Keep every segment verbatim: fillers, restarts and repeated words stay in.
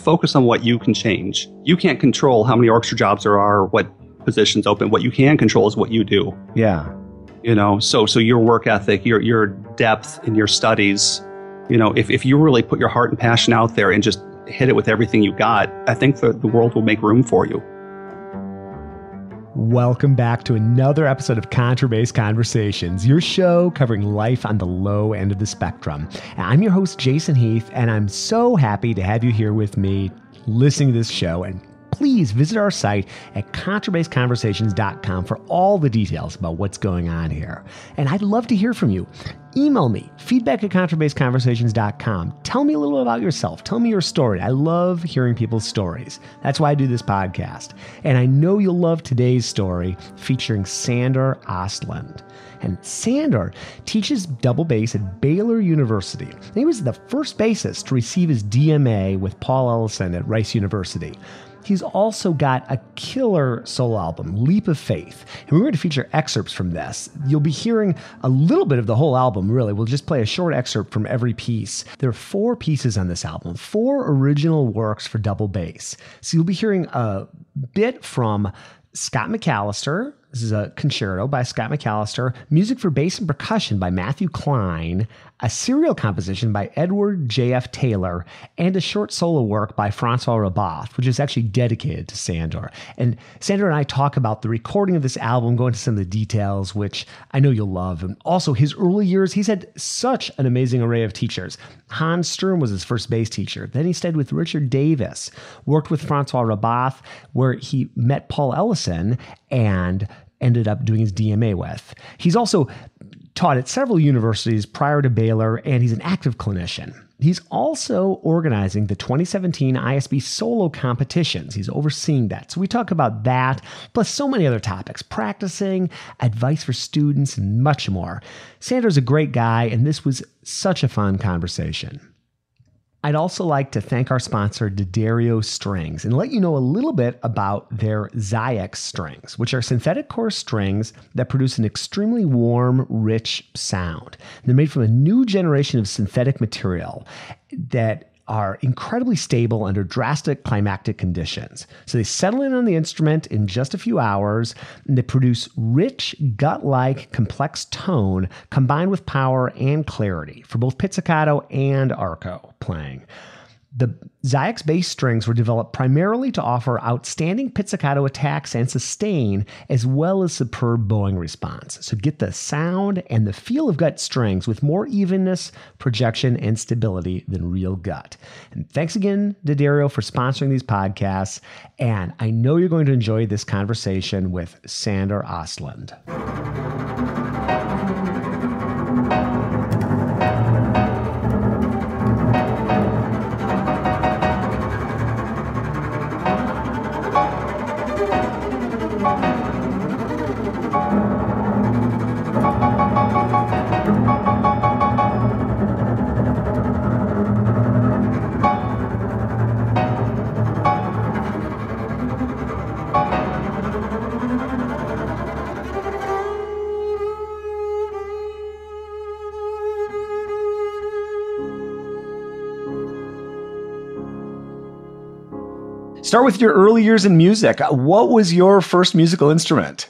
focus on what you can change. You can't control how many orchestra jobs there are, what positions open. What you can control is what you do. Yeah. You know, so so your work ethic, your your depth in your studies, you know, if, if you really put your heart and passion out there and just hit it with everything you got, I think the, the world will make room for you. Welcome back to another episode of Contrabass Conversations, your show covering life on the low end of the spectrum. I'm your host, Jason Heath, and I'm so happy to have you here with me listening to this show. And please visit our site at contrabass conversations dot com for all the details about what's going on here. And I'd love to hear from you. Email me, feedback at contrabass conversations dot com. Tell me a little about yourself. Tell me your story. I love hearing people's stories. That's why I do this podcast. And I know you'll love today's story featuring Sandor Ostlund. And Sandor teaches double bass at Baylor University. And he was the first bassist to receive his D M A with Paul Ellison at Rice University. He's also got a killer solo album, Leap of Faith. And we're going to feature excerpts from this. You'll be hearing a little bit of the whole album, really. We'll just play a short excerpt from every piece. There are four pieces on this album, four original works for double bass. So you'll be hearing a bit from Scott McAllister. This is a concerto by Scott McAllister, music for bass and percussion by Matthew Klein, a serial composition by Edward J F. Taylor, and a short solo work by François Rabbath, which is actually dedicated to Sandor. And Sandor and I talk about the recording of this album, go into some of the details, which I know you'll love. And also his early years, he's had such an amazing array of teachers. Hans Sturm was his first bass teacher. Then he stayed with Richard Davis, worked with François Rabbath, where he met Paul Ellison, and ended up doing his D M A with. He's also taught at several universities prior to Baylor, and he's an active clinician. He's also organizing the twenty seventeen I S B solo competitions. He's overseeing that. So we talk about that, plus so many other topics, practicing, advice for students, and much more. Sandor's a great guy, and this was such a fun conversation. I'd also like to thank our sponsor, D'Addario Strings, and let you know a little bit about their Zyex strings, which are synthetic core strings that produce an extremely warm, rich sound. They're made from a new generation of synthetic material that are incredibly stable under drastic climactic conditions. So they settle in on the instrument in just a few hours, and they produce rich, gut-like, complex tone combined with power and clarity for both pizzicato and arco playing. The Zyex bass strings were developed primarily to offer outstanding pizzicato attacks and sustain, as well as superb bowing response. So get the sound and the feel of gut strings with more evenness, projection, and stability than real gut. And thanks again, D'Addario, for sponsoring these podcasts. And I know you're going to enjoy this conversation with Sandor Ostlund. Start with your early years in music. What was your first musical instrument?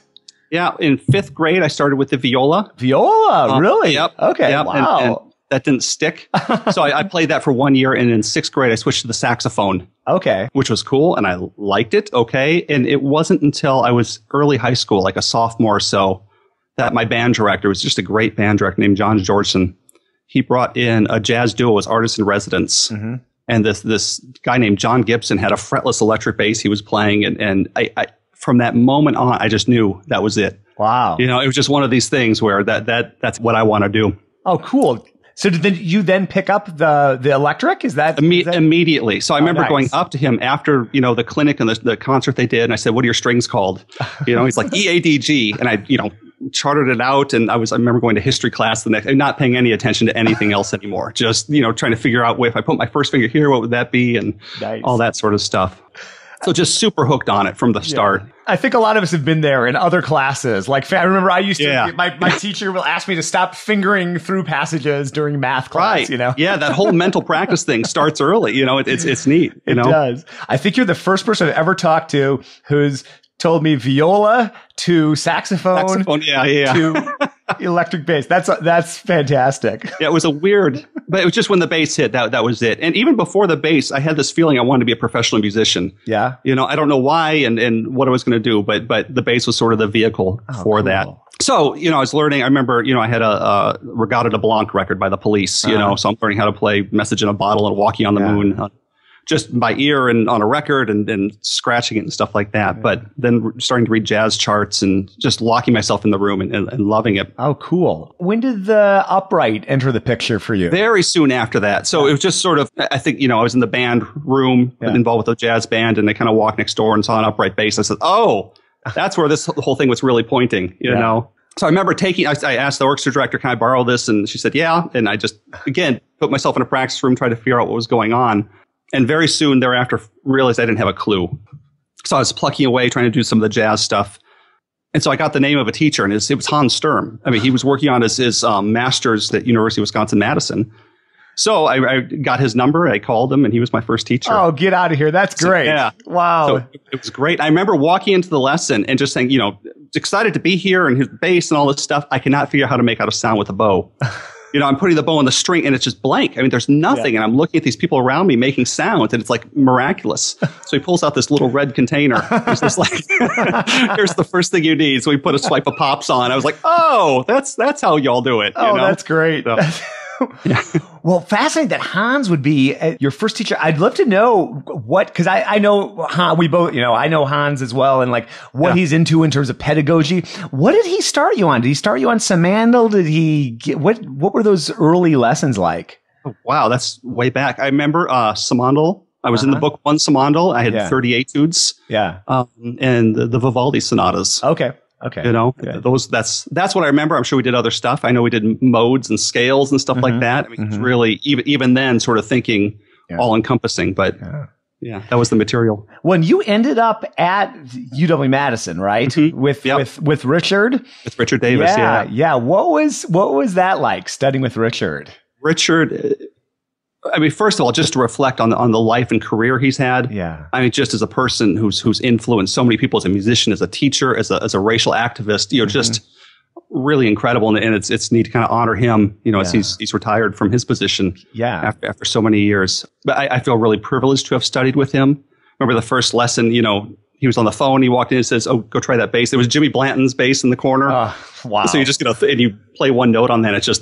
Yeah, in fifth grade, I started with the viola. Viola, uh, really? Yep. Okay, yep. Wow. And, and that didn't stick. So I, I played that for one year, and in sixth grade, I switched to the saxophone. Okay. Which was cool, and I liked it, okay. And it wasn't until I was early high school, like a sophomore or so, that my band director was just a great band director named John Georgeson. He brought in a jazz duo as artists in residence. Mm-hmm. And this this guy named John Gibson had a fretless electric bass he was playing. And, and I, I from that moment on, I just knew that was it. Wow. You know, it was just one of these things where that that that's what I want to do. Oh, cool. So did then you then pick up the, the electric? Is that, Imme- is that immediately? So I remember oh, nice. going up to him after, you know, the clinic and the, the concert they did. And I said, what are your strings called? You know, he's like E A D G. And I, you know, charted it out. And I was, I remember going to history class the next, not paying any attention to anything else anymore. Just, you know, trying to figure out, well, if I put my first finger here, what would that be? And nice. All that sort of stuff. So just super hooked on it from the start. Yeah. I think a lot of us have been there in other classes. Like, I remember I used to, yeah. my, my teacher will ask me to stop fingering through passages during math class, right. you know? Yeah, that whole mental practice thing starts early, you know, it, it's it's neat, you it know? It does. I think you're the first person I've ever talked to who's told me viola to saxophone, saxophone yeah, yeah. to electric bass. That's that's fantastic. Yeah, it was a weird, but it was just when the bass hit, that that was it. And even before the bass, I had this feeling I wanted to be a professional musician. Yeah. You know, I don't know why and, and what I was going to do, but but the bass was sort of the vehicle oh, for cool. that. So, you know, I was learning, I remember, you know, I had a, a Regatta de Blanc record by The Police, you uh-huh. know, so I'm learning how to play Message in a Bottle and Walking on the yeah. Moon. Uh, just by ear and on a record and then scratching it and stuff like that. Yeah. But then starting to read jazz charts and just locking myself in the room and, and, and loving it. Oh, cool. When did the upright enter the picture for you? Very soon after that. So yeah. it was just sort of, I think, you know, I was in the band room yeah. involved with a jazz band and I kind of walked next door and saw an upright bass. I said, oh, that's where this whole thing was really pointing, you yeah. know? So I remember taking, I, I asked the orchestra director, can I borrow this? And she said, yeah. And I just, again, put myself in a practice room, tried to figure out what was going on. And very soon thereafter, realized I didn't have a clue. So I was plucking away, trying to do some of the jazz stuff. And so I got the name of a teacher, and it was, it was Hans Sturm. I mean, he was working on his, his um, master's at University of Wisconsin-Madison. So I, I got his number, I called him, and he was my first teacher. Oh, get out of here. That's great. So, yeah. Wow. So it was great. I remember walking into the lesson and just saying, you know, excited to be here, and his bass and all this stuff. I cannot figure out how to make out a sound with a bow. You know, I'm putting the bow on the string and it's just blank. I mean, there's nothing. Yeah. And I'm looking at these people around me making sounds and it's like miraculous. So he pulls out this little red container. There's this like, here's the first thing you need. So we put a swipe of pops on. I was like, oh, that's that's how y'all do it. You oh, know? That's great. So, yeah. Well, fascinating that Hans would be your first teacher. I'd love to know what, because I, I know Han, we both, you know, I know Hans as well and like what yeah. he's into in terms of pedagogy. What did he start you on? Did he start you on Samandl? Did he get, what, what were those early lessons like? Oh, wow, that's way back. I remember uh, Samandl. I was uh-huh. in the book One Samandl. I had yeah. thirty etudes. Yeah. Um, and the, the Vivaldi sonatas. Okay. Okay. You know, okay. those, that's, that's what I remember. I'm sure we did other stuff. I know we did modes and scales and stuff mm-hmm. like that. I mean, mm-hmm. it's really, even, even then sort of thinking yeah. all encompassing, but yeah. yeah, that was the material. When you ended up at U W Madison, right? Mm-hmm. With, yep. with, with Richard? With Richard Davis. Yeah, yeah. Yeah. What was, what was that like studying with Richard? Richard, I mean, first of all, just to reflect on the, on the life and career he's had. Yeah. I mean, just as a person who's who's influenced so many people as a musician, as a teacher, as a as a racial activist, you know, mm-hmm. just really incredible. And, and it's it's neat to kind of honor him, you know, yeah. as he's he's retired from his position yeah. after, after so many years. But I, I feel really privileged to have studied with him. Remember the first lesson, you know, he was on the phone. He walked in and says, oh, go try that bass. It was Jimmy Blanton's bass in the corner. Uh, wow. So you just get a, and you play one note on that. It's just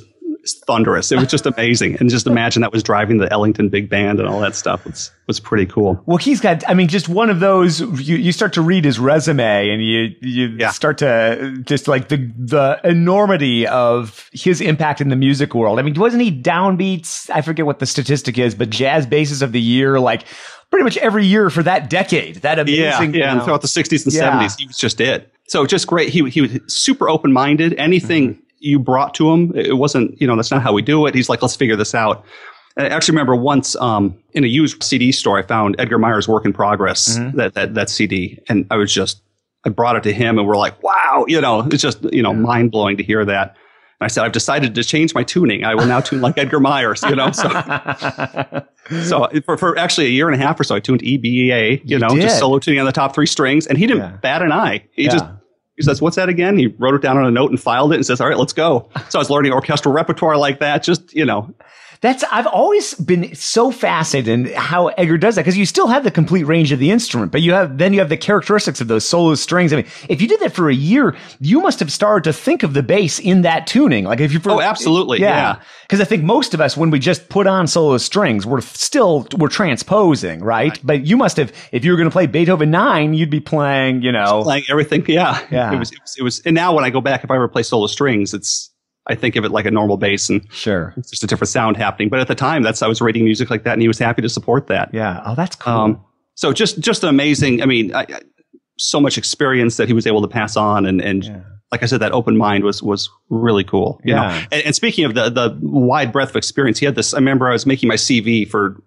thunderous. It was just amazing. And just imagine that was driving the Ellington Big Band and all that stuff. It's was pretty cool. Well, he's got, I mean, just one of those, you, you start to read his resume and you, you yeah. start to just like the, the enormity of his impact in the music world. I mean, wasn't he Downbeats? I forget what the statistic is, but Jazz Basses of the Year, like pretty much every year for that decade. That amazing. Yeah, yeah. You know, and throughout the sixties and yeah. seventies, he was just it. So just great. He, he was super open-minded. Anything mm-hmm. you brought to him, it wasn't, you know, that's not how we do it. He's like, let's figure this out. And I actually remember once um, in a used C D store, I found Edgar Meyer's Work in Progress, mm-hmm. that, that that C D. And I was just, I brought it to him and we're like, wow, you know, it's just, you know, yeah. mind blowing to hear that. And I said, I've decided to change my tuning. I will now tune like Edgar Meyer's, you know. So, so for, for actually a year and a half or so, I tuned E B E A, you, you know, did. just solo tuning on the top three strings. And he didn't yeah. bat an eye. He yeah. just... He says, what's that again? He wrote it down on a note and filed it and says, all right, let's go. So I was learning orchestral repertoire like that. Just, you know. That's, I've always been so fascinated in how Edgar does that because you still have the complete range of the instrument, but you have, then you have the characteristics of those solo strings. I mean, if you did that for a year, you must have started to think of the bass in that tuning. Like if you, for, oh, absolutely. Yeah. Because yeah. I think most of us, when we just put on solo strings, we're still, we're transposing, right? right. But you must have, if you were going to play Beethoven nine, you'd be playing, you know, playing everything. Yeah. Yeah. It was, it was, it was, and now when I go back, if I ever play solo strings, it's, I think of it like a normal bass and sure. it's just a different sound happening. But at the time, that's I was reading music like that and he was happy to support that. Yeah. Oh, that's cool. Um, so just just an amazing, I mean, I, I, so much experience that he was able to pass on. And, and yeah. like I said, that open mind was was really cool. You yeah. know? And, and speaking of the the wide breadth of experience, he had this, I remember I was making my C V for,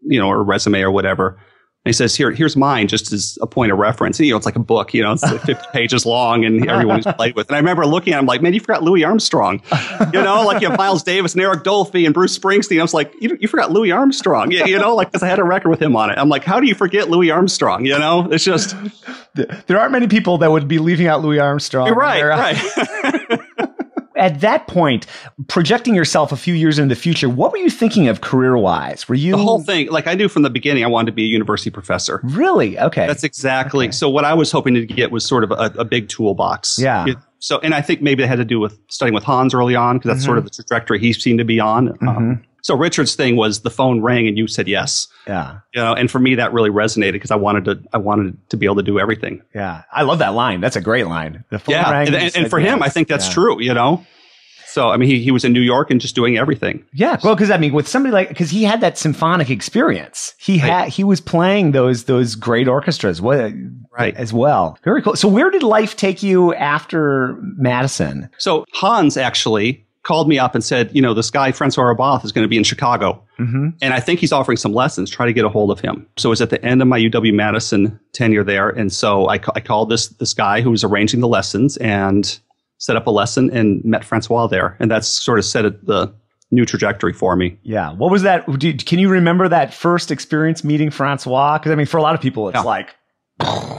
you know, or resume or whatever. And he says, here, here's mine, just as a point of reference. And, you know, it's like a book, you know, it's like fifty pages long and everyone's played with. And I remember looking at him like, man, you forgot Louis Armstrong. You know, like you have Miles Davis and Eric Dolphy and Bruce Springsteen. I was like, you, you forgot Louis Armstrong, you, you know, like, because I had a record with him on it. I'm like, how do you forget Louis Armstrong? You know, it's just. There aren't many people that would be leaving out Louis Armstrong. You're right, right. At that point, projecting yourself a few years into the future, what were you thinking of career-wise? Were you the whole thing? Like I knew from the beginning, I wanted to be a university professor. Really? Okay. That's exactly. Okay. So what I was hoping to get was sort of a, a big toolbox. Yeah. It, so, and I think maybe it had to do with studying with Hans early on, because that's mm-hmm. sort of the trajectory he seemed to be on. Mm-hmm. Um, so Richard's thing was the phone rang and you said yes. Yeah. You know, and for me that really resonated because I wanted to I wanted to be able to do everything. Yeah. I love that line. That's a great line. The phone yeah. rang and, and, and for yes. him I think that's yeah. true, you know. So, I mean, he, he was in New York and just doing everything. Yeah. Well, because I mean, with somebody like, because he had that symphonic experience. He right. had, he was playing those, those great orchestras right. as well. Very cool. So where did life take you after Madison? So Hans actually called me up and said, you know, this guy, François Rabbath, is going to be in Chicago. Mm-hmm. And I think he's offering some lessons. Try to get a hold of him. So it was at the end of my U W-Madison tenure there. And so I, I called this, this guy who was arranging the lessons and set up a lesson and met Francois there. And that's sort of set the new trajectory for me. Yeah. What was that? Can you remember that first experience meeting Francois? Because I mean, for a lot of people, it's yeah. like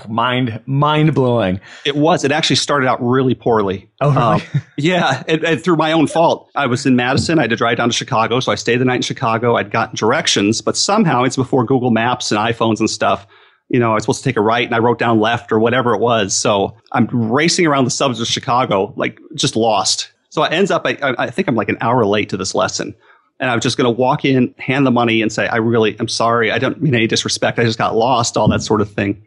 mind, mind blowing. It was. It actually started out really poorly. Oh, really? Um, yeah. And, and through my own fault. I was in Madison. I had to drive down to Chicago. So I stayed the night in Chicago. I'd gotten directions, but somehow it's before Google Maps and iPhones and stuff. You know, I was supposed to take a right and I wrote down left or whatever it was. So I'm racing around the suburbs of Chicago, like just lost. So it ends up, I, I think I'm like an hour late to this lesson. And I was just going to walk in, hand the money and say, I really, I'm sorry. I don't mean any disrespect. I just got lost, all that sort of thing.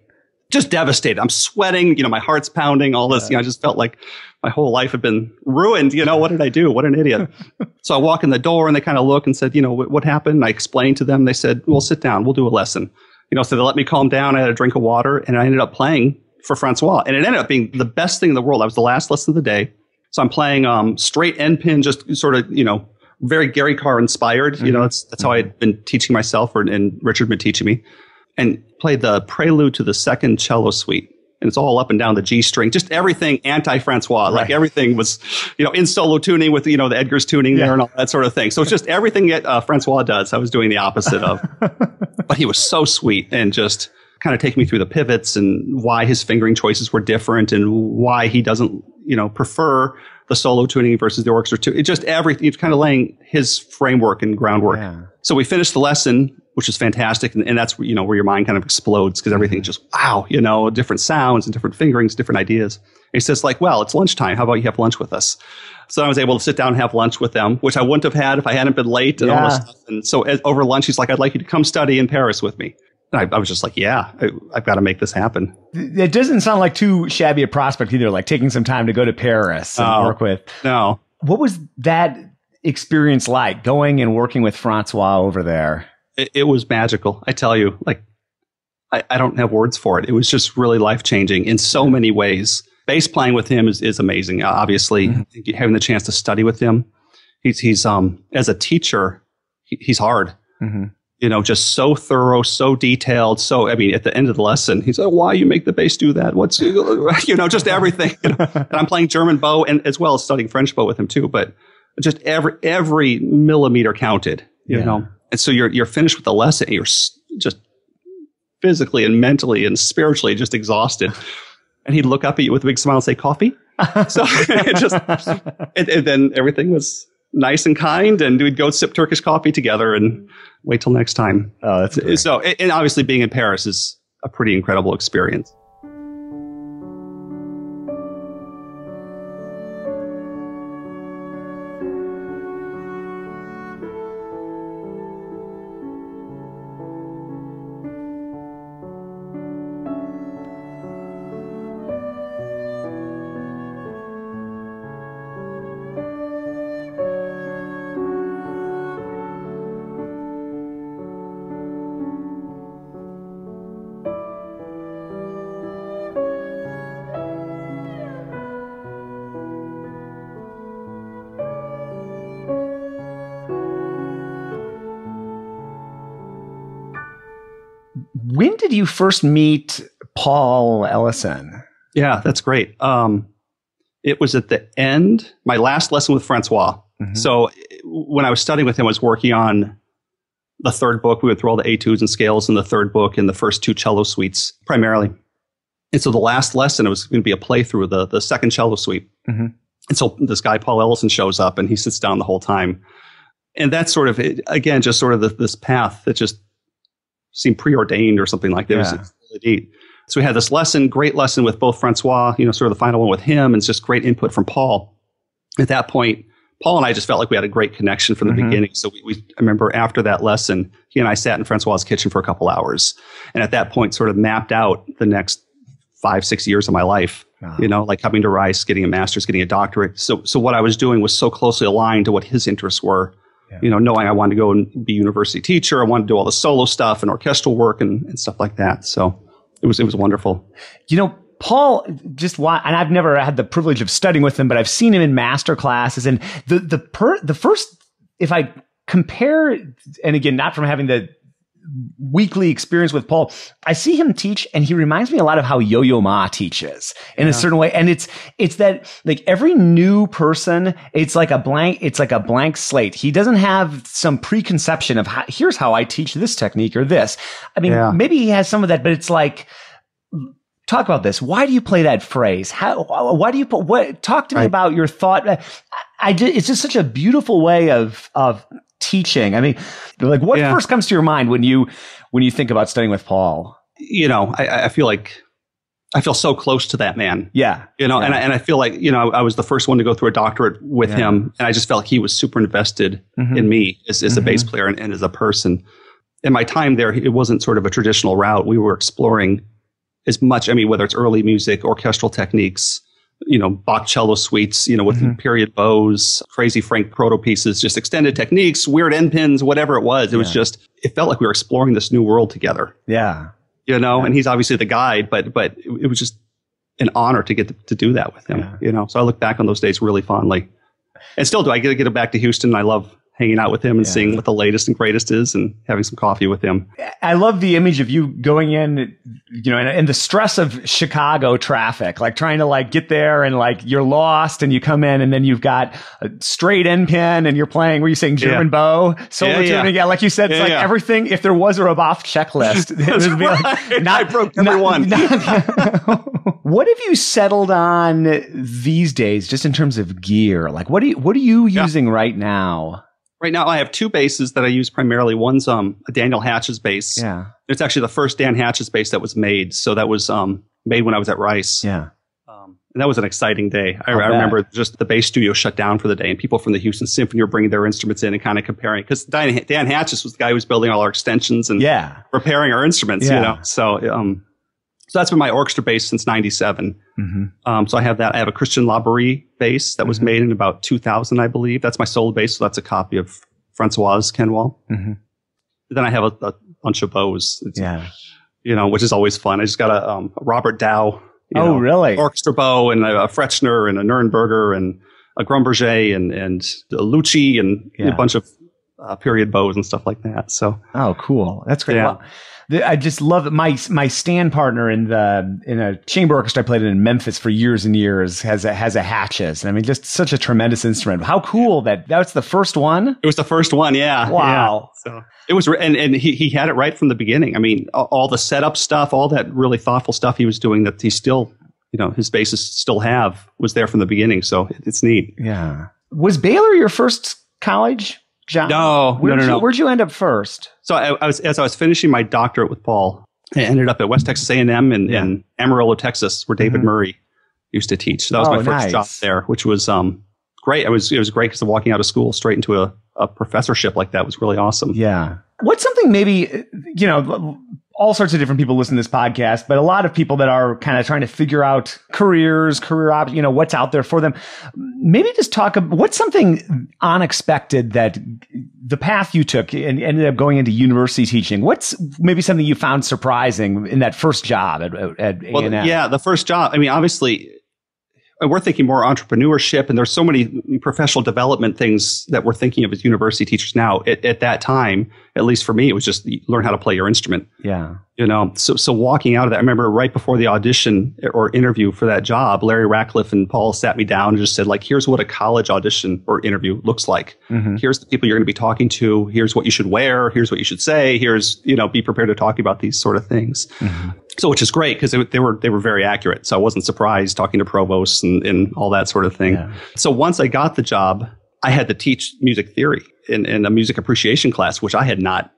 Just devastated. I'm sweating. You know, my heart's pounding, all this. You know, I just felt like my whole life had been ruined. You know, what did I do? What an idiot. So I walk in the door and they kind of look and said, you know, what, what happened? And I explained to them. They said, well, sit down. We'll do a lesson. You know, so they let me calm down. I had a drink of water and I ended up playing for Francois. And it ended up being the best thing in the world. I was the last lesson of the day. So I'm playing um, straight end pin, just sort of, you know, very Gary Carr inspired. Mm-hmm. You know, that's that's how I had been teaching myself or, and Richard had been teaching me. And played the prelude to the second cello suite. And it's all up and down the G string. Just everything anti-Francois. Right. Like everything was, you know, in solo tuning with, you know, the Edgar's tuning yeah. there and all that sort of thing. So it's just everything that uh, Francois does, I was doing the opposite of. But he was so sweet and just kind of taking me through the pivots and why his fingering choices were different and why he doesn't, you know, prefer the solo tuning versus the orchestra tuning. It just everything. It's kind of laying his framework and groundwork. Yeah. So we finished the lesson, which was fantastic. And, and that's, you know, where your mind kind of explodes because everything's just, wow, you know, different sounds and different fingerings, different ideas. And he says like, well, it's lunchtime. How about you have lunch with us? So I was able to sit down and have lunch with them, which I wouldn't have had if I hadn't been late and yeah. all this stuff. And so as, over lunch, he's like, I'd like you to come study in Paris with me. I, I was just like, yeah, I, I've got to make this happen. It doesn't sound like too shabby a prospect either, like taking some time to go to Paris and uh, work with. No. What was that experience like, going and working with Francois over there? It, it was magical. I tell you, like, I, I don't have words for it. It was just really life-changing in so many ways. Bass playing with him is, is amazing, obviously. Mm-hmm. Having the chance to study with him. He's, he's um as a teacher, he, he's hard. Mm-hmm. You know, just so thorough, so detailed. So, I mean, at the end of the lesson, he's like, why you make the bass do that? What's, you know, just everything. You know? And I'm playing German bow and as well as studying French bow with him too. But just every every millimeter counted, you yeah. know. And so you're you're finished with the lesson. And you're just physically and mentally and spiritually just exhausted. And he'd look up at you with a big smile and say, coffee? So it just, and, and then everything was nice and kind, and we'd go sip Turkish coffee together and wait till next time. Oh, that's great. So, and obviously being in Paris is a pretty incredible experience. When did you first meet Paul Ellison? Yeah, that's great. Um, it was at the end, my last lesson with François. Mm-hmm. So when I was studying with him, I was working on the third book. We went through all the etudes and scales in the third book and the first two cello suites primarily. And so the last lesson, it was going to be a playthrough of the, the second cello suite. Mm-hmm. And so this guy, Paul Ellison, shows up and he sits down the whole time. And that's sort of, again, just sort of the, this path that just seemed preordained or something like that. Yeah. It was really neat. So we had this lesson, great lesson with both Francois, you know, sort of the final one with him, and just great input from Paul. At that point, Paul and I just felt like we had a great connection from the mm-hmm. beginning. So we, we, I remember after that lesson, he and I sat in Francois's kitchen for a couple hours. And at that point, sort of mapped out the next five, six years of my life, wow. you know, like coming to Rice, getting a master's, getting a doctorate. So, so what I was doing was so closely aligned to what his interests were. Yeah. You know, knowing I wanted to go and be a university teacher, I wanted to do all the solo stuff and orchestral work and, and stuff like that. So it was it was wonderful. You know, Paul, just why, and I've never had the privilege of studying with him, but I've seen him in master classes. And the the per, the first, if I compare, and again, not from having the weekly experience with Paul, I see him teach and he reminds me a lot of how Yo-Yo Ma teaches in yeah. a certain way. And it's, it's that like every new person, it's like a blank, it's like a blank slate. He doesn't have some preconception of how, here's how I teach this technique or this. I mean, yeah. maybe he has some of that, but it's like, talk about this. Why do you play that phrase? How, why do you put what, talk to me right. about your thought. I, I just, it's just such a beautiful way of, of, teaching. I mean, like what yeah. first comes to your mind when you when you think about studying with Paul? You know, I, I feel like I feel so close to that man. Yeah. You know, yeah. and I, and I feel like, you know, I was the first one to go through a doctorate with yeah. him. And I just felt like he was super invested mm-hmm. in me as, as mm-hmm. a bass player and, and as a person. In my time there, it wasn't sort of a traditional route. We were exploring as much, I mean, whether it's early music, orchestral techniques, you know, Bach cello suites, you know, with mm-hmm. period bows, crazy Frank proto pieces, just extended techniques, weird end pins, whatever it was. It yeah. was just, it felt like we were exploring this new world together. Yeah. You know, yeah. and he's obviously the guide, but but it was just an honor to get to, to do that with him, yeah. you know. So I look back on those days really fondly. And still do. I get to get back to Houston. And I love hanging out with him and yeah. seeing what the latest and greatest is and having some coffee with him. I love the image of you going in, you know, and, and the stress of Chicago traffic, like trying to like get there and like you're lost and you come in and then you've got a straight end pin and you're playing, were you saying German yeah. bow? Solo yeah, tuning? Yeah. yeah, like you said, it's yeah, like yeah. everything, if there was a Rabbath checklist, it would be right. like, not, I broke number not, one. Not, what have you settled on these days just in terms of gear? Like what do you, what are you yeah. using right now? Right now, I have two basses that I use primarily. One's um, a Daniel Hatch's bass. Yeah, it's actually the first Dan Hatch's bass that was made. So that was um, made when I was at Rice. Yeah, um, and that was an exciting day. I, I remember just the bass studio shut down for the day, and people from the Houston Symphony were bringing their instruments in and kind of comparing. Because Dan, Dan Hatch's was the guy who was building all our extensions and yeah. repairing our instruments. Yeah. You know, so um, so that's been my orchestra bass since ninety-seven. Mm-hmm. Um, so I have that. I have a Christian Labourie bass that was mm-hmm. made in about two thousand, I believe. That's my solo bass. So that's a copy of Francois's Kenwell. Mm-hmm. Then I have a, a bunch of bows. It's, yeah. You know, which is always fun. I just got a, um, a Robert Dow. You oh, know, really? Orchestra bow and a, a Frechner and a Nürnberger and a Grumberger and, and a Lucci and yeah. a bunch of uh, period bows and stuff like that. So. Oh, cool. That's great. Yeah. Wow. I just love it. My, my stand partner in the, in a chamber orchestra I played in Memphis for years and years has a, has a Hatches. I mean, just such a tremendous instrument. How cool that that's the first one. It was the first one. Yeah. Wow. Yeah. So it was, and, and he, he had it right from the beginning. I mean, all the setup stuff, all that really thoughtful stuff he was doing that he still, you know, his basses still have was there from the beginning. So it's neat. Yeah. Was Baylor your first college? John, no, no, no, no. You, where'd you end up first? So I, I was, as I was finishing my doctorate with Paul, I ended up at West Texas A and M in, yeah. in Amarillo, Texas, where David mm-hmm. Murray used to teach. So that was oh, my first nice. job there, which was um, great. It was it was great because walking out of school straight into a, a professorship like that was really awesome. Yeah. What's something maybe, you know, all sorts of different people listen to this podcast, but a lot of people that are kind of trying to figure out careers, career options, you know, what's out there for them. Maybe just talk about what's something unexpected that the path you took and ended up going into university teaching. What's maybe something you found surprising in that first job at, at well, A and M? Yeah, the first job. I mean, obviously, we're thinking more entrepreneurship, and there's so many professional development things that we're thinking of as university teachers now. At, at that time, at least for me, it was just learn how to play your instrument. Yeah. You know, so so walking out of that, I remember right before the audition or interview for that job, Larry Ratcliffe and Paul sat me down and just said, like, here's what a college audition or interview looks like. Mm-hmm. Here's the people you're going to be talking to. Here's what you should wear. Here's what you should say. Here's, you know, be prepared to talk about these sort of things. Mm-hmm. So, which is great because they, they were they were very accurate. So I wasn't surprised talking to provosts and, and all that sort of thing. Yeah. So once I got the job, I had to teach music theory in, in a music appreciation class, which I had not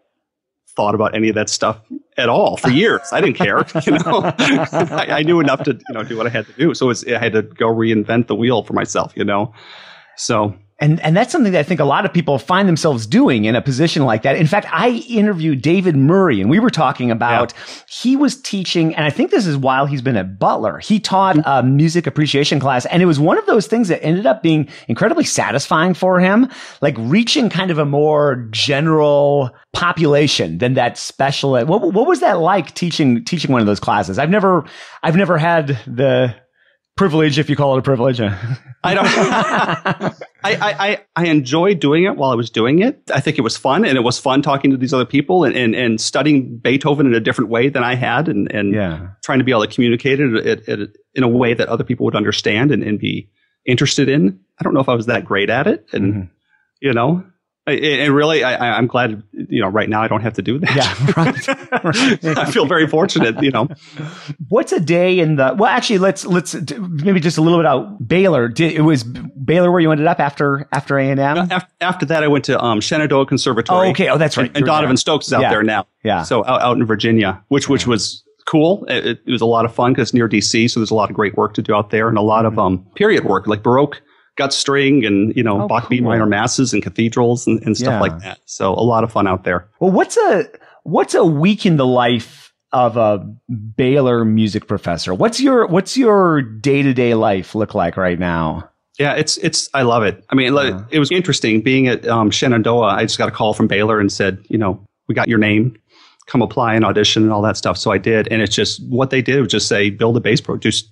thought about any of that stuff at all for years. I didn't care. You know, I, I knew enough to, you know, do what I had to do. So it was, I had to go reinvent the wheel for myself, you know? So. And, and that's something that I think a lot of people find themselves doing in a position like that. In fact, I interviewed David Murray and we were talking about, yeah. he was teaching, and I think this is while he's been at Butler, he taught a music appreciation class. And it was one of those things that ended up being incredibly satisfying for him, like reaching kind of a more general population than that special. What, what was that like teaching, teaching one of those classes? I've never, I've never had the privilege, if you call it a privilege. I don't. I, I I enjoyed doing it while I was doing it. I think it was fun, and it was fun talking to these other people and and, and studying Beethoven in a different way than I had, and and yeah. trying to be able to communicate it, it, it in a way that other people would understand and, and be interested in. I don't know if I was that great at it, and mm-hmm. you know. And really, I, I'm glad, you know, right now I don't have to do that. Yeah, right. I feel very fortunate, you know. What's a day in the, well, actually, let's, let's maybe just a little bit out Baylor. Did, it was Baylor where you ended up after, after A and M? After, after that, I went to um, Shenandoah Conservatory. Oh, okay. Oh, that's right. And, and Donovan Stokes is out yeah. there now. Yeah. So out, out in Virginia, which, which was cool. It, it was a lot of fun because it's near D C, so there's a lot of great work to do out there and a lot of um, period work, like Baroque. Gut string and, you know, oh, Bach cool. B minor masses and cathedrals and, and stuff yeah. like that. So a lot of fun out there. Well, what's a what's a week in the life of a Baylor music professor? What's your what's your day to day life look like right now? Yeah, it's it's I love it. I mean, yeah. it, it was interesting being at um, Shenandoah. I just got a call from Baylor and said, you know, we got your name. Come apply and audition and all that stuff. So I did, and it's just what they did was just say build a bass pro, just.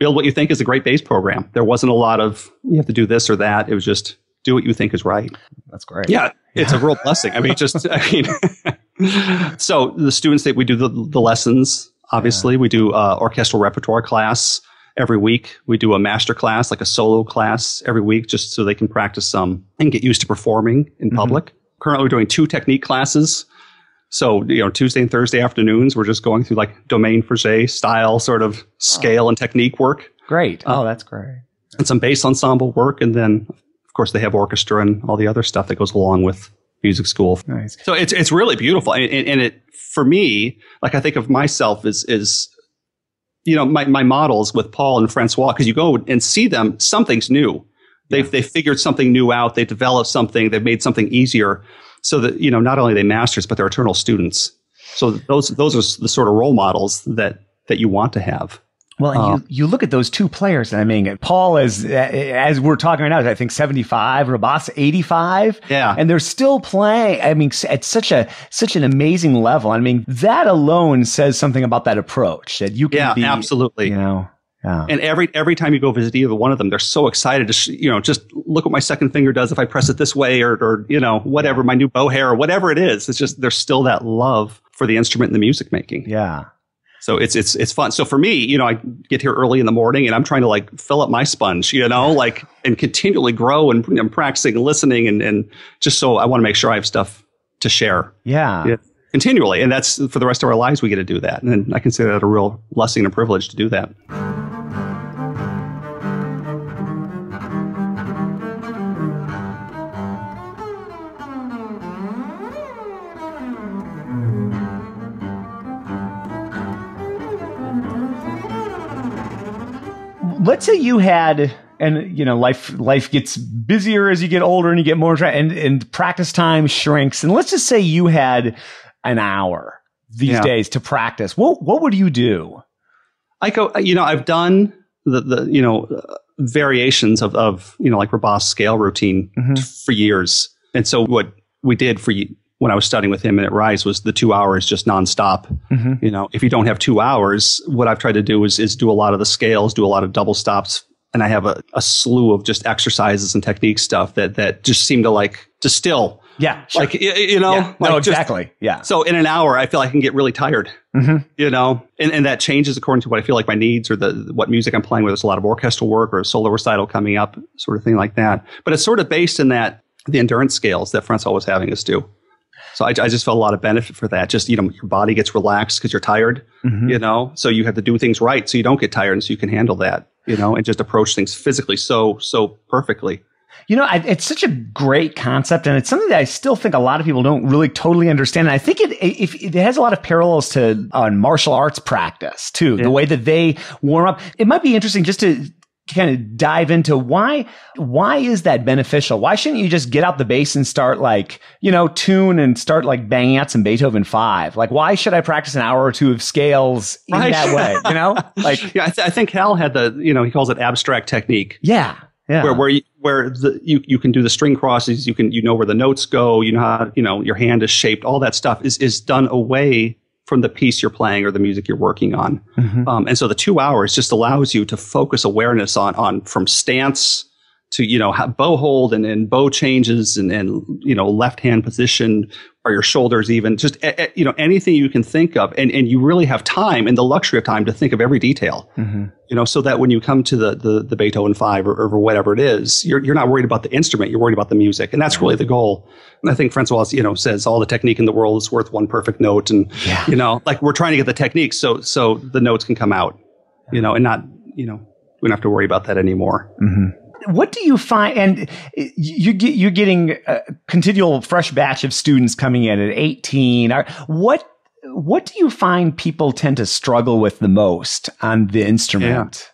Build what you think is a great bass program. There wasn't a lot of, you have to do this or that. It was just do what you think is right. That's great. Yeah, yeah. It's a real blessing. I mean, just, I mean, so the students that we do the, the lessons, obviously, yeah. we do uh, orchestral repertoire class every week. We do a master class, like a solo class every week, just so they can practice some and get used to performing in mm-hmm. public. Currently, we're doing two technique classes. So, you know, Tuesday and Thursday afternoons, we're just going through like domaine Frege style sort of scale oh. and technique work. Great. Oh, uh, that's great. And some bass ensemble work. And then, of course, they have orchestra and all the other stuff that goes along with music school. Nice. So it's it's really beautiful. And, and, and it for me, like I think of myself as, is, you know, my, my models with Paul and Francois, because you go and see them, something's new. They've, yeah. they've figured something new out. They've developed something. They've made something easier. So that, you know, not only are they masters, but they're eternal students. So those those are the sort of role models that, that you want to have. Well, and um, you, you look at those two players, and I mean, Paul is, as we're talking right now, I think seventy-five, Rabbath eighty-five. Yeah. And they're still playing, I mean, at such a such an amazing level. I mean, that alone says something about that approach that you can yeah, be. Yeah, absolutely. You know. Yeah. And every every time you go visit either one of them, they're so excited to, sh- you know, just look what my second finger does if I press it this way or, or you know, whatever, my new bow hair or whatever it is. It's just there's still that love for the instrument and the music making. Yeah. So it's it's it's fun. So for me, you know, I get here early in the morning and I'm trying to like fill up my sponge, you know, like and continually grow and I'm practicing listening and, and just so I want to make sure I have stuff to share. Yeah. yeah. Continually. And that's for the rest of our lives, we get to do that. And I consider that a real blessing and a privilege to do that. Let's say you had, and you know, life life gets busier as you get older and you get more, and, and practice time shrinks. And let's just say you had an hour these yeah. days to practice. What what would you do? I go, you know, I've done the, the you know, uh, variations of, of, you know, like Rabbath scale routine mm-hmm. t- for years. And so what we did for when I was studying with him and at Rice was the two hours just nonstop. Mm-hmm. You know, if you don't have two hours, what I've tried to do is, is do a lot of the scales, do a lot of double stops. And I have a, a slew of just exercises and technique stuff that, that just seem to like distill Yeah. Sure. Like, you know, yeah. like no, exactly. Just, yeah. So in an hour, I feel I can get really tired, mm-hmm. you know, and, and that changes according to what I feel like my needs or the, what music I'm playing with. It's a lot of orchestral work or a solo recital coming up, sort of thing like that. But it's sort of based in that, the endurance scales that François was having us do. So I, I just felt a lot of benefit for that. Just, you know, your body gets relaxed because you're tired, mm-hmm. you know, so you have to do things right so you don't get tired and so you can handle that, you know, and just approach things physically so, so perfectly. You know, I, it's such a great concept, and it's something that I still think a lot of people don't really totally understand. And I think it if it, it has a lot of parallels to uh, martial arts practice, too, yeah. the way that they warm up. It might be interesting just to kind of dive into why, why is that beneficial? Why shouldn't you just get out the bass and start like, you know, tune and start like banging out some Beethoven five? Like, why should I practice an hour or two of scales in right. that way? You know, like, yeah, I, th- I think Hal had the, you know, he calls it abstract technique. Yeah. Yeah. Where, where, you, where the, you, you can do the string crosses, you can, you know, where the notes go, you know, how, you know, your hand is shaped, all that stuff is, is done away from the piece you're playing or the music you're working on. Mm-hmm. Um, and so the two hours just allows you to focus awareness on, on from stance to, you know, bow hold and, and bow changes and, and, you know, left hand position or your shoulders, even just, a, a, you know, anything you can think of. And, and you really have time and the luxury of time to think of every detail, mm-hmm. you know, so that when you come to the, the, the Beethoven five or, or whatever it is, you're, you're not worried about the instrument, you're worried about the music. And that's really the goal. And I think François, you know, says all the technique in the world is worth one perfect note. And, yeah. you know, like we're trying to get the technique so, so the notes can come out, you know, and not, you know, we don't have to worry about that anymore. Mm-hmm. What do you find, and you get, you're getting a continual fresh batch of students coming in at eighteen. What what do you find people tend to struggle with the most on the instrument? Yeah.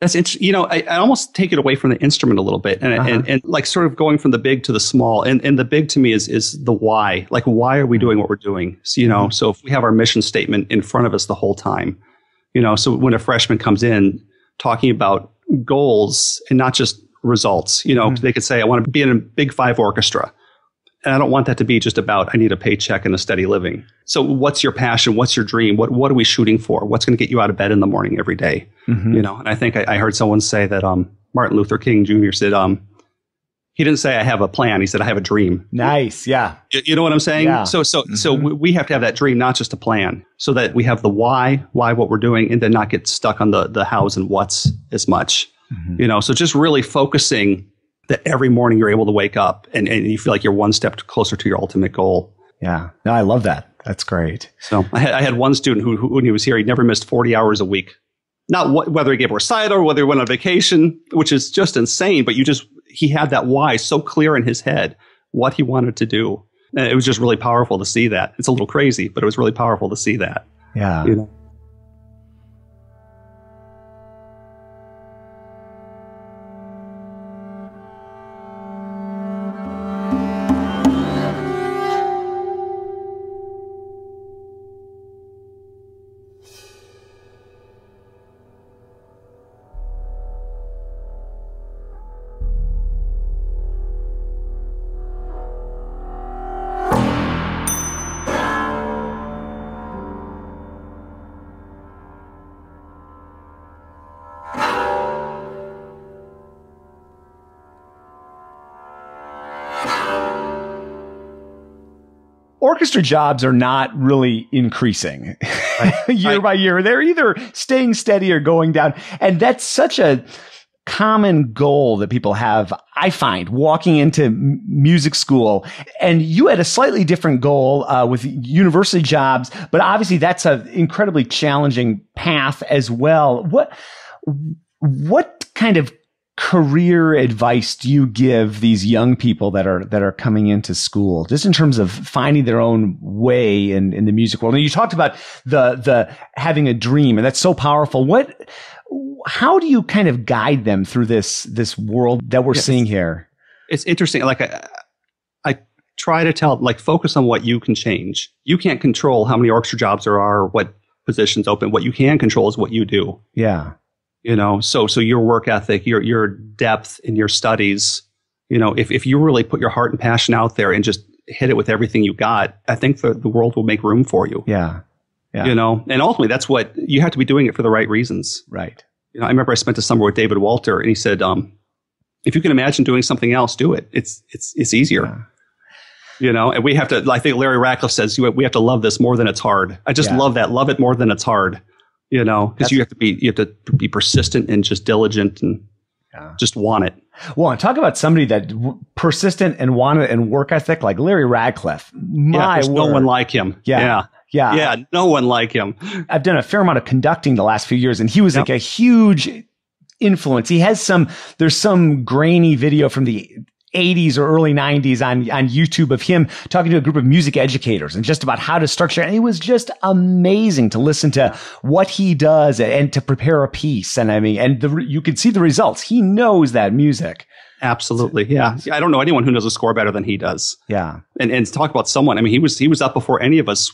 That's interesting. You know, I, I almost take it away from the instrument a little bit, and, uh-huh. and and like sort of going from the big to the small. And and the big to me is is the why. Like, why are we doing what we're doing? So, you know, mm-hmm. so if we have our mission statement in front of us the whole time, you know, so when a freshman comes in talking about goals and not just results, you know, mm-hmm. they could say, I want to be in a big five orchestra. And I don't want that to be just about, I need a paycheck and a steady living. So what's your passion? What's your dream? What, what are we shooting for? What's going to get you out of bed in the morning every day? Mm-hmm. You know, and I think I, I heard someone say that, um, Martin Luther King Junior said, um, he didn't say I have a plan. He said, I have a dream. Nice. Yeah. You, you know what I'm saying? Yeah. So, so, mm-hmm. so we have to have that dream, not just a plan, so that we have the why, why, what we're doing, and then not get stuck on the, the hows and whats as much, mm-hmm. you know? So just really focusing that every morning you're able to wake up and, and you feel like you're one step closer to your ultimate goal. Yeah. No, I love that. That's great. So I had, I had one student who, who, when he was here, he never missed forty hours a week. Not what, whether he gave a recital or whether he went on vacation, which is just insane, but you just, he had that why so clear in his head, what he wanted to do. And it was just really powerful to see that. It's a little crazy, but it was really powerful to see that. Yeah. You know? Orchestra jobs are not really increasing right. year I, by year. They're either staying steady or going down. And that's such a common goal that people have, I find, walking into music school. And you had a slightly different goal uh, with university jobs, but obviously that's an incredibly challenging path as well. What, what kind of career advice do you give these young people that are that are coming into school, just in terms of finding their own way in, in the music world? And you talked about the the having a dream, and that's so powerful. What, how do you kind of guide them through this this world that we're yes. seeing here? It's interesting. Like I, I try to tell, like focus on what you can change. You can't control how many orchestra jobs there are, or what positions open. What you can control is what you do. Yeah. You know, so so your work ethic, your your depth in your studies, you know, if, if you really put your heart and passion out there and just hit it with everything you got, I think the, the world will make room for you. Yeah. Yeah. You know, and ultimately that's what you have to be doing it for the right reasons. Right. You know, I remember I spent the summer with David Walter, and he said, um, if you can imagine doing something else, do it. It's it's it's easier. Yeah. You know, and we have to, I think Larry Ratcliffe says, we have to love this more than it's hard. I just yeah. love that. Love it more than it's hard, you know, because you have to be, you have to be persistent and just diligent and yeah. just want it. Well, and talk about somebody that w- persistent and want it and work ethic like Larry Ratcliffe. My yeah, there's word. No one like him. Yeah. yeah. Yeah. Yeah. No one like him. I've done a fair amount of conducting the last few years, and he was yep. like a huge influence. He has some, there's some grainy video from the eighties or early nineties on, on YouTube of him talking to a group of music educators and just about how to structure. And it was just amazing to listen to what he does and to prepare a piece. And I mean, and the, you can see the results. He knows that music. Absolutely. Yeah. I don't know anyone who knows a score better than he does. Yeah. And, and to talk about someone, I mean, he was, he was up before any of us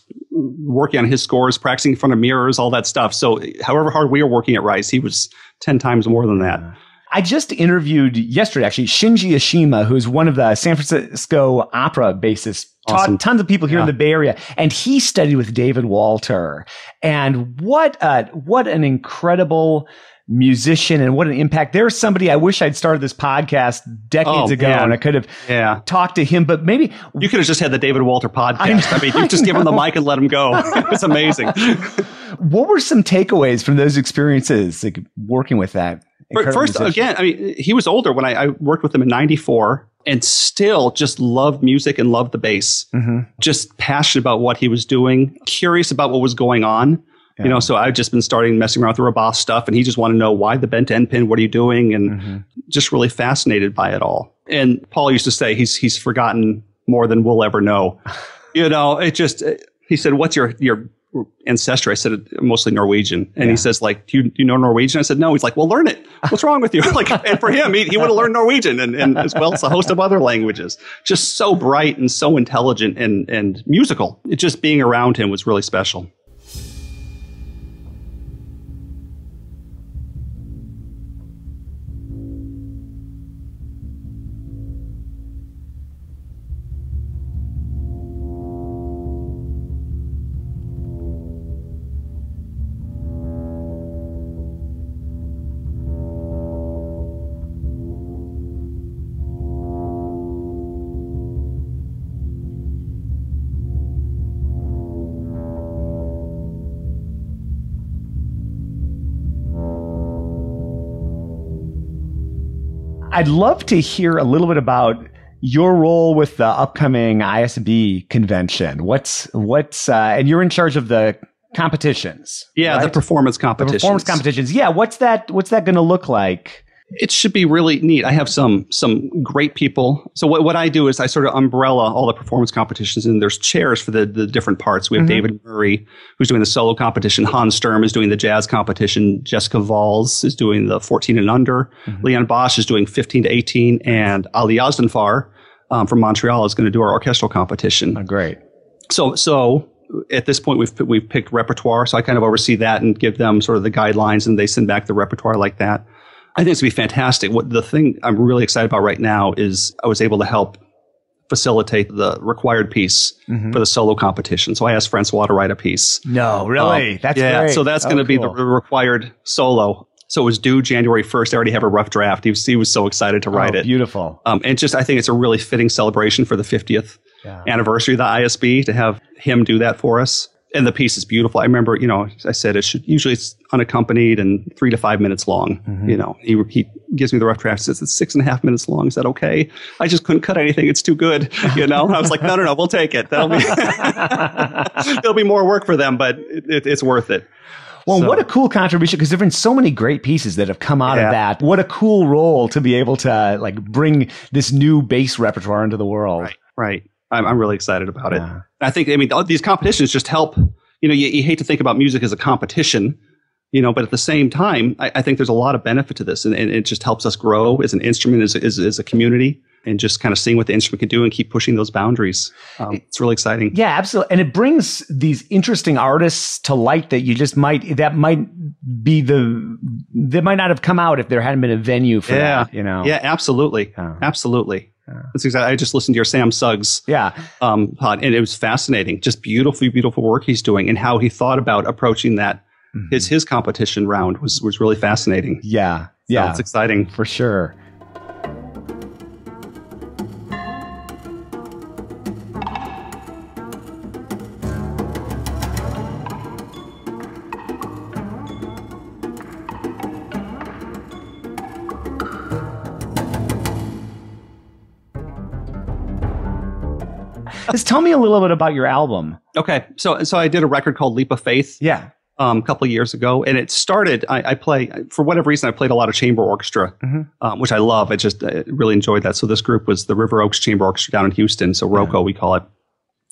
working on his scores, practicing in front of mirrors, all that stuff. So however hard we are working at Rice, he was ten times more than that. Yeah. I just interviewed yesterday, actually, Shinji Ashima, who's one of the San Francisco opera bassists. Awesome. Taught tons of people here yeah. in the Bay Area. And he studied with David Walter. And what a, what an incredible musician and what an impact. There's somebody I wish I'd started this podcast decades oh, ago man. and I could have yeah. talked to him, but maybe you could have just had the David Walter podcast. I, know, I mean, you just give him the mic and let him go. It's amazing. What were some takeaways from those experiences, like working with that? But first, musician. again, I mean, he was older when I, I worked with him in ninety-four and still just loved music and loved the bass. Mm-hmm. Just passionate about what he was doing, curious about what was going on. Yeah. You know, so I've just been starting messing around with the Rabbath stuff, and he just wanted to know, why the bent end pin? What are you doing? And mm-hmm. just really fascinated by it all. And Paul used to say he's he's forgotten more than we'll ever know. You know, it just, he said, what's your your ancestry? I said, mostly Norwegian. And yeah. he says, like, do you, do you know Norwegian? I said, no. He's like, well, learn it. What's wrong with you? Like, and for him, he, he would have learned Norwegian and, and as well as a host of other languages. Just so bright and so intelligent and, and musical. It just being around him was really special. I'd love to hear a little bit about your role with the upcoming I S B convention. What's, what's, uh, and you're in charge of the competitions. Yeah. Right? The performance competitions. The performance competitions. Yeah. What's that, what's that going to look like? It should be really neat. I have some, some great people. So what, what I do is I sort of umbrella all the performance competitions, and there's chairs for the, the different parts. We have mm-hmm. David Murray, who's doing the solo competition. Hans Sturm is doing the jazz competition. Jessica Valls is doing the fourteen and under. Mm-hmm. Leon Bosch is doing fifteen to eighteen. And Ali Osdenfar um, from Montreal is going to do our orchestral competition. Oh, great. So, so. At this point, we've we've picked repertoire. So I kind of oversee that and give them sort of the guidelines, and they send back the repertoire like that. I think it's going to be fantastic. What the thing I'm really excited about right now is I was able to help facilitate the required piece mm-hmm. for the solo competition. So I asked François to write a piece. No, really? Um, that's yeah, great. So that's oh, going to cool. be the required solo. So it was due January first. I already have a rough draft. He was, he was so excited to write oh, it. Beautiful. Um, and just I think it's a really fitting celebration for the fiftieth yeah. anniversary of the I S B to have him do that for us. And the piece is beautiful. I remember, you know, I said it should usually it's unaccompanied and three to five minutes long. Mm-hmm. You know, he he gives me the rough draft, says it's six and a half minutes long. Is that okay? I just couldn't cut anything. It's too good. You know, I was like, no, no, no, we'll take it. That'll be there'll be more work for them, but it, it, it's worth it. Well, so. What a cool contribution, because there've been so many great pieces that have come out yeah. of that. What a cool role to be able to like bring this new bass repertoire into the world. Right. Right. I'm, I'm really excited about yeah. it. I think, I mean, these competitions just help, you know, you, you hate to think about music as a competition, you know, but at the same time, I, I think there's a lot of benefit to this, and, and it just helps us grow as an instrument, as, as, as a community, and just kind of seeing what the instrument can do and keep pushing those boundaries. Um, it's really exciting. Yeah, absolutely. And it brings these interesting artists to light that you just might, that might be the, they might not have come out if there hadn't been a venue for yeah. that, you know? Yeah, absolutely. Oh. Absolutely. Yeah. That's exactly. I just listened to your Sam Suggs yeah. um, pod, and it was fascinating. Just beautiful, beautiful work he's doing, and how he thought about approaching that. Mm-hmm. His his competition round was was really fascinating. Yeah, yeah, so it's exciting for sure. Just tell me a little bit about your album. Okay. So so I did a record called Leap of Faith. Yeah. Um, a couple of years ago. And it started, I, I play, for whatever reason, I played a lot of chamber orchestra, mm-hmm. um, which I love. I just I really enjoyed that. So this group was the River Oaks Chamber Orchestra down in Houston. So ROCO, yeah. we call it.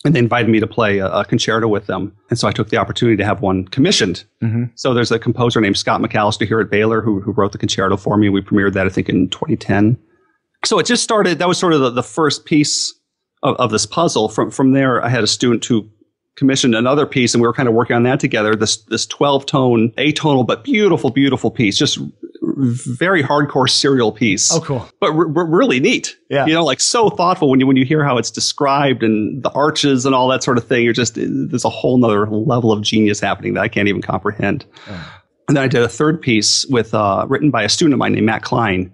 And they invited me to play a, a concerto with them. And so I took the opportunity to have one commissioned. Mm-hmm. So there's a composer named Scott McAllister here at Baylor who, who wrote the concerto for me. We premiered that, I think, in twenty ten. So it just started, that was sort of the, the first piece of, of this puzzle. From from there, I had a student who commissioned another piece, and we were kind of working on that together, this this twelve-tone, atonal, but beautiful, beautiful piece, just very hardcore serial piece. Oh, cool. But r- r- really neat. Yeah. You know, like so thoughtful when you when you hear how it's described and the arches and all that sort of thing. You're just, there's a whole nother level of genius happening that I can't even comprehend. Oh. And then I did a third piece with uh, written by a student of mine named Matt Klein,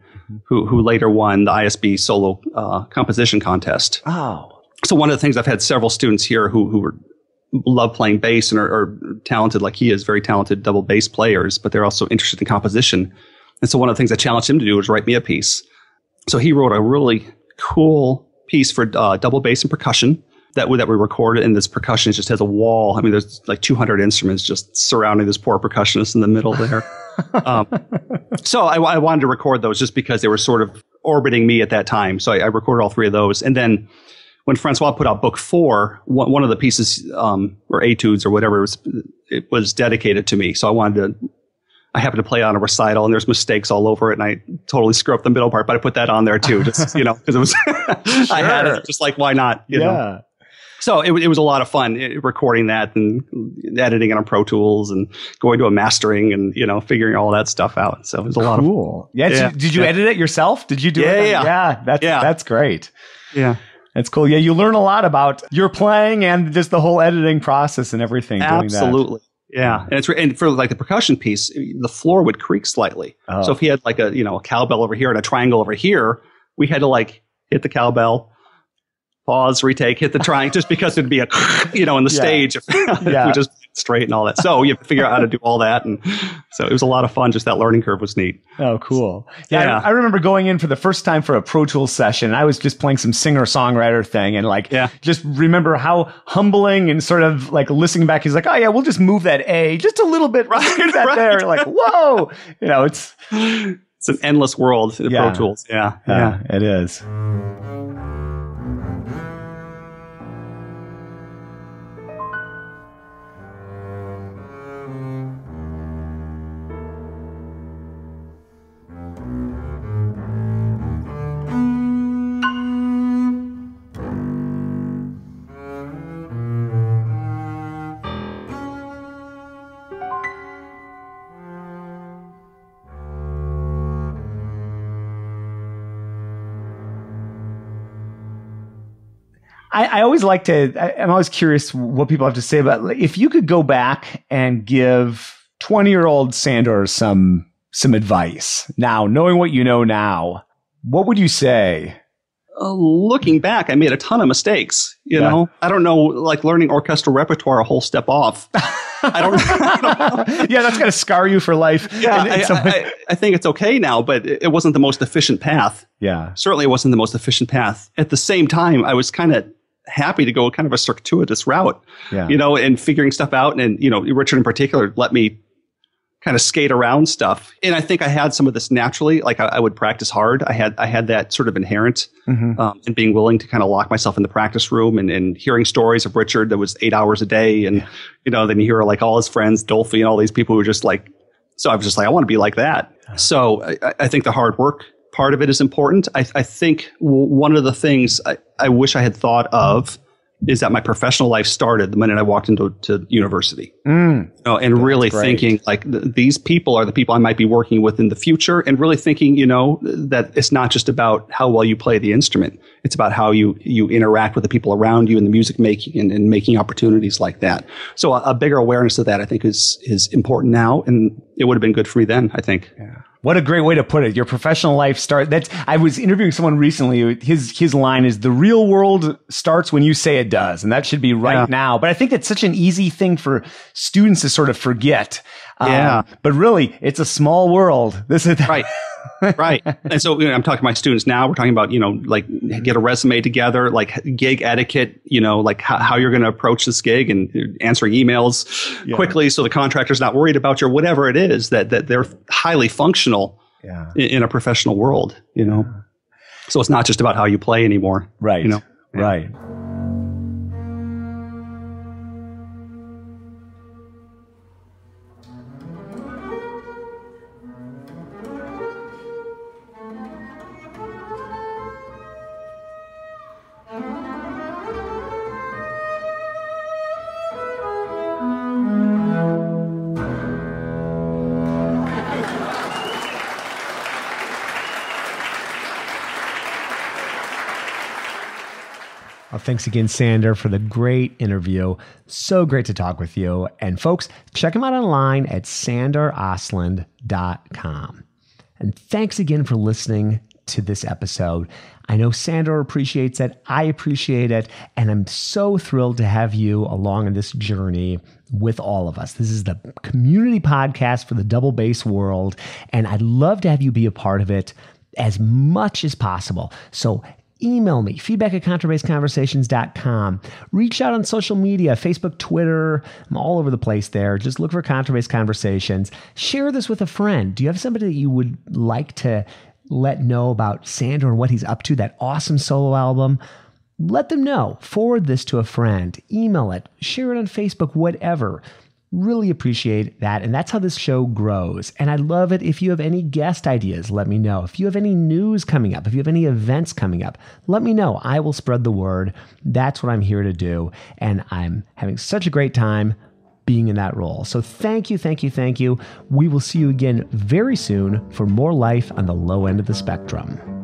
who who later won the I S B solo uh, composition contest. Oh. So one of the things, I've had several students here who who were, love playing bass and are, are talented like he is, very talented double bass players, but they're also interested in composition. And so one of the things I challenged him to do was write me a piece. So he wrote a really cool piece for uh, double bass and percussion that we, that we recorded. And this percussion just has a wall. I mean, there's like two hundred instruments just surrounding this poor percussionist in the middle there. um, so I, I wanted to record those just because they were sort of orbiting me at that time. So I, I recorded all three of those. And then when Francois put out book four, one of the pieces um, or etudes or whatever, it was, it was dedicated to me. So I wanted to, I happened to play on a recital and there's mistakes all over it. And I totally screw up the middle part, but I put that on there too, just, you know, because it was, sure. I had it just like, why not? You yeah. know? So it, it was a lot of fun it, recording that and editing it on Pro Tools and going to a mastering and, you know, figuring all that stuff out. So it was a cool. lot of fun. Yeah. yeah. Did you, did you yeah. edit it yourself? Did you do yeah, it? Yeah. Yeah. That's, yeah. That's great. Yeah. That's cool. Yeah, you learn a lot about your playing and just the whole editing process and everything. Absolutely. Doing that. Yeah. And it's re- and for like the percussion piece, the floor would creak slightly. Oh. So if he had like a, you know, a cowbell over here and a triangle over here, we had to like hit the cowbell, pause, retake, hit the triangle, just because it'd be a, you know, in the yeah. stage. yeah. We just straight and all that. So you have to figure out how to do all that. And so it was a lot of fun. Just that learning curve was neat. Oh, cool. Yeah. yeah. I, I remember going in for the first time for a Pro Tools session. I was just playing some singer-songwriter thing and like, yeah. just remember how humbling and sort of like listening back. He's like, oh yeah, we'll just move that A just a little bit right, that right. there. Like, whoa, you know, it's, it's an endless world in yeah. Pro Tools. Yeah. Yeah, yeah. It is. I, I always like to, I, I'm always curious what people have to say about, like, if you could go back and give twenty-year-old Sandor some some advice now, knowing what you know now, what would you say? Uh, looking back, I made a ton of mistakes, you yeah. know? I don't know, like learning orchestral repertoire a whole step off. I don't, I don't yeah, that's going to scar you for life. Yeah, and, and I, so I, I think it's okay now, but it wasn't the most efficient path. Yeah. Certainly it wasn't the most efficient path. At the same time, I was kind of happy to go kind of a circuitous route, yeah. you know, and figuring stuff out. And, and, you know, Richard in particular let me kind of skate around stuff. And I think I had some of this naturally, like I, I would practice hard. I had, I had that sort of inherent mm-hmm. um, and being willing to kind of lock myself in the practice room and, and hearing stories of Richard that was eight hours a day. And, yeah. you know, then you hear like all his friends, Dolphy and all these people who were just like, so I was just like, I want to be like that. Yeah. So I, I think the hard work part of it is important. I, I think w- one of the things I, I wish I had thought of is that my professional life started the minute I walked into to university. Mm, you know, and really great. Thinking like th- these people are the people I might be working with in the future, and really thinking, you know, that it's not just about how well you play the instrument. It's about how you, you interact with the people around you and the music making and, and making opportunities like that. So a, a bigger awareness of that, I think, is is important now. And it would have been good for me then, I think. Yeah. What a great way to put it. Your professional life start. That's, I was interviewing someone recently. His his line is, the real world starts when you say it does. And that should be right yeah. now. But I think that's such an easy thing for students to sort of forget. Yeah. Um, but really, it's a small world. This is that. Right. Right. And so, you know, I'm talking to my students now. We're talking about, you know, like get a resume together, like gig etiquette, you know, like how, how you're going to approach this gig and answering emails yeah. quickly. So the contractor's not worried about you or whatever it is that, that they're highly functional yeah. in, in a professional world, you know. Yeah. So it's not just about how you play anymore. Right. You know? Yeah. Right. Thanks again, Sandor, for the great interview. So great to talk with you. And folks, check him out online at sandor ostlund dot com. And thanks again for listening to this episode. I know Sandor appreciates it. I appreciate it. And I'm so thrilled to have you along in this journey with all of us. This is the community podcast for the double bass world. And I'd love to have you be a part of it as much as possible. So email me, feedback at contrabass conversations dot com. Reach out on social media, Facebook, Twitter. I'm all over the place there. Just look for Contrabass Conversations. Share this with a friend. Do you have somebody that you would like to let know about Sandor and what he's up to, that awesome solo album? Let them know. Forward this to a friend. Email it. Share it on Facebook, whatever. Really appreciate that. And that's how this show grows. And I love it. If you have any guest ideas, let me know. If you have any news coming up, if you have any events coming up, let me know. I will spread the word. That's what I'm here to do. And I'm having such a great time being in that role. So thank you, thank you, thank you. We will see you again very soon for more life on the low end of the spectrum.